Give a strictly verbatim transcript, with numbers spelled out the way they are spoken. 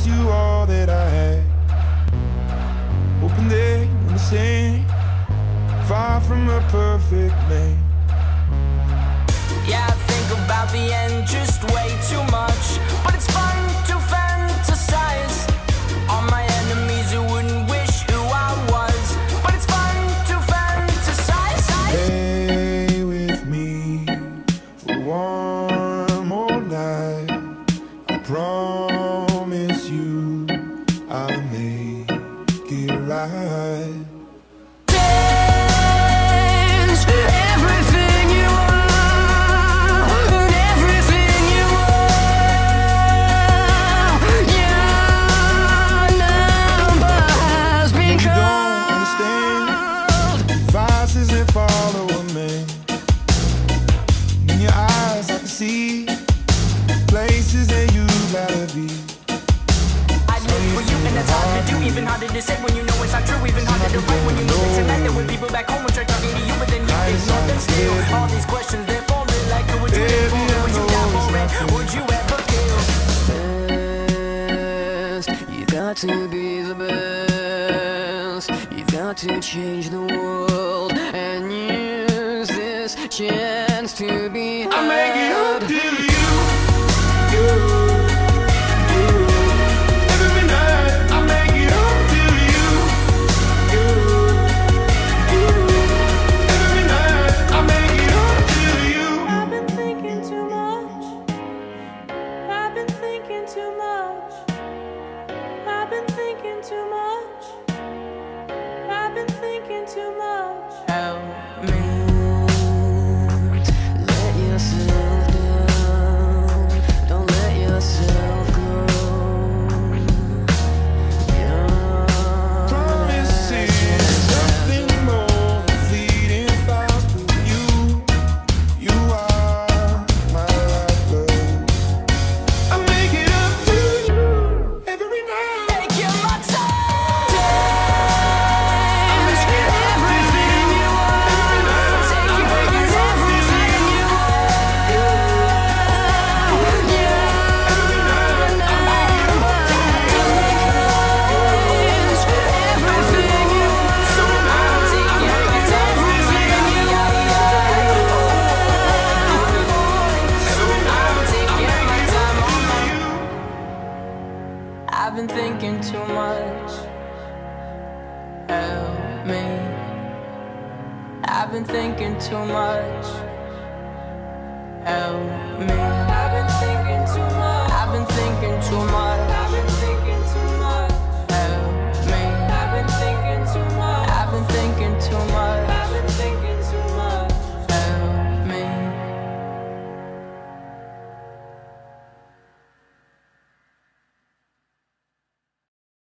promise you all that I had. Open day in the sand, far from a perfect man. Yeah, I think about the end just way too much, but it's fun to fantasize on my enemies who wouldn't wish who I was. But it's fun to fantasize. Stay with me for one more night. I promise you I'll make it right. Places that you gotta be. I live for you, and it's hard to do. Even harder to say when you know it's not true. Even harder to write when you know it's a lie. There were people back home and tried talking to you, but then you ignored them still. All these questions, they're falling like, who would you live for? Would you die for it? Would you ever feel? First, you got to be the best. You got to change the world and use this chance to be heard. I make it up to you. Too much. Help me, let yourself down. Don't let yourself go. You're promising something more fleeting fast with you. You are my life, girl. I make it up to you every night. Take your time. I've been thinking too much. Help me. I've been thinking too much. Help me. I've been thinking too much. I've been thinking too much.